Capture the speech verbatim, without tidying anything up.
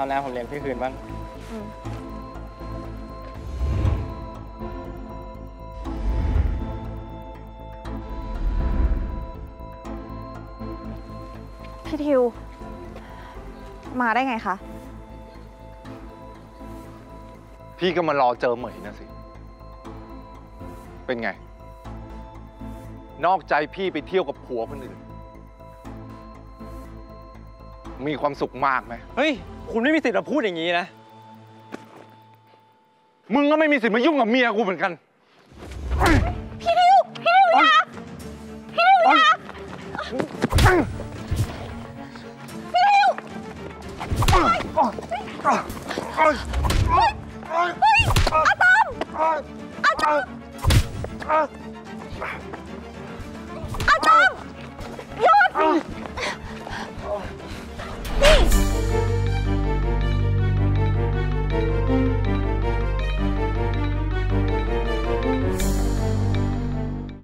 คราวหน้าผมเลี้ยงพี่คืนบ้างพี่ทิวมาได้ไงคะพี่ก็มารอเจอเหมยนะสิเป็นไงนอกใจพี่ไปเที่ยวกับผัวคนอื่นมีความสุขมากไหมเฮ้ยคุณไม่มีสิทธิ์มาพูดอย่างนี้นะมึงก็ไม่มีสิทธิ์มายุ่งกับเมียกูเหมือนกันพี่ทิวพี่ทิวนะพี่ทิวนะพี่ทิวอาตอมอาตอมอาตอมหยุด